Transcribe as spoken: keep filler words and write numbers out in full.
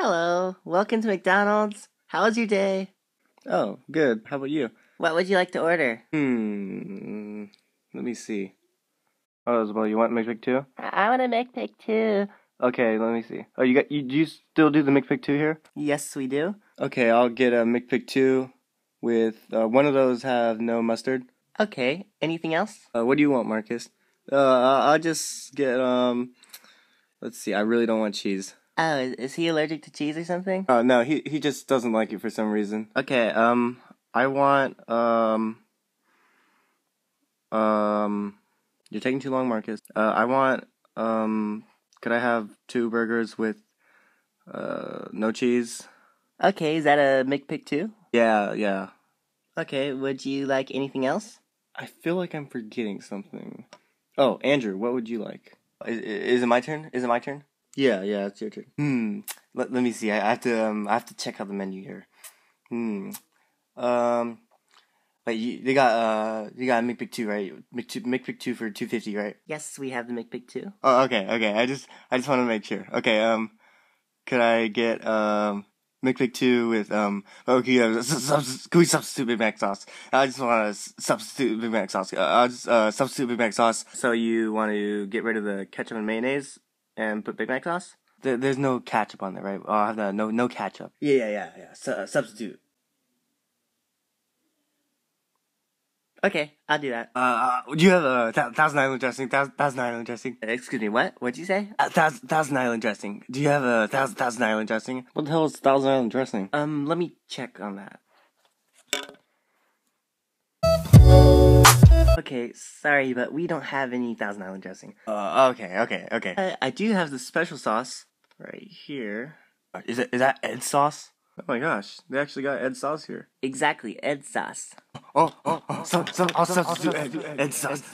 Hello, welcome to McDonald's. How was your day? Oh, good. How about you? What would you like to order? Hmm, let me see. Oh, Isabel, you want McPick two? I want a McPick two. Okay, let me see. Oh, you got you? Do you still do the McPick two here? Yes, we do. Okay, I'll get a McPick two with uh, one of those have no mustard. Okay. Anything else? Uh, what do you want, Marcus? Uh, I'll just get um. Let's see. I really don't want cheese. Oh, is he allergic to cheese or something? Oh, uh, no, he he just doesn't like it for some reason. Okay, um, I want, um, um, you're taking too long, Marcus. Uh, I want, um, could I have two burgers with, uh, no cheese? Okay, is that a McPick too? Yeah, yeah. Okay, would you like anything else? I feel like I'm forgetting something. Oh, Andrew, what would you like? Is, is it my turn? Is it my turn? Yeah, yeah, it's your turn. Hmm. Let Let me see. I, I have to. Um, I have to check out the menu here. Hmm. Um. But you, they got. Uh. You got McPick two, right? McPick McPick two for two fifty, right? Yes, we have the McPick two. Oh, okay, okay. I just. I just want to make sure. Okay. Um. Could I get um McPick two with um? Okay. Yeah, can we substitute Big Mac sauce? I just want to substitute Big Mac sauce. Uh, I'll just uh substitute Big Mac sauce. So you want to get rid of the ketchup and mayonnaise? And put Big Mac sauce? There, there's no ketchup on there, right? Oh, I have that. No, no ketchup. Yeah, yeah, yeah, yeah. Su- uh, substitute. Okay, I'll do that. Uh, uh do you have a th- Thousand Island dressing? Th- thousand Island dressing? Excuse me, what? What'd you say? Uh, th- thousand Island dressing. Do you have a th- Thousand Island dressing? What the hell is Thousand Island dressing? Um, let me check on that. Okay, sorry, but we don't have any Thousand Island dressing. Uh, okay, okay, okay. I, I do have the special sauce right here. Is it is that Ed's sauce? Oh my gosh, they actually got Ed's sauce here. Exactly, Ed's sauce. Oh, oh, oh, so, so, I'll substitute Ed's sauce.